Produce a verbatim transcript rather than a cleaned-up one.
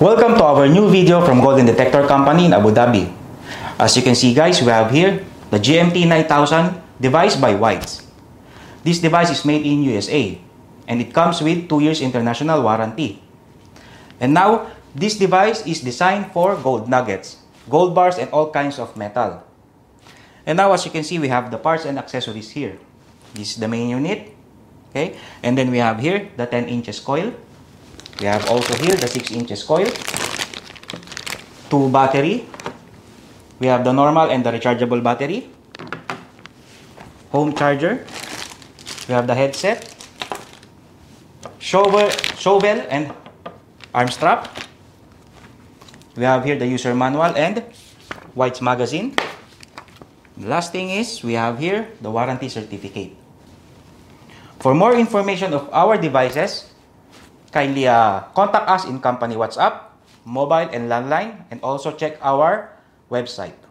Welcome to our new video from Golden Detector Company in Abu Dhabi. As you can see guys, we have here the G M T nine thousand device by Whites. This device is made in U S A and it comes with two years international warranty. And now, this device is designed for gold nuggets, gold bars and all kinds of metal. And now as you can see, we have the parts and accessories here. This is the main unit. Okay, and then we have here the ten inches coil. We have also here the six inches coil, two battery. We have the normal and the rechargeable battery, home charger. We have the headset, shovel, shovel and arm strap. We have here the user manual and White's magazine. The last thing is we have here the warranty certificate. For more information of our devices, kindly uh, contact us in company WhatsApp, mobile and landline, and also check our website.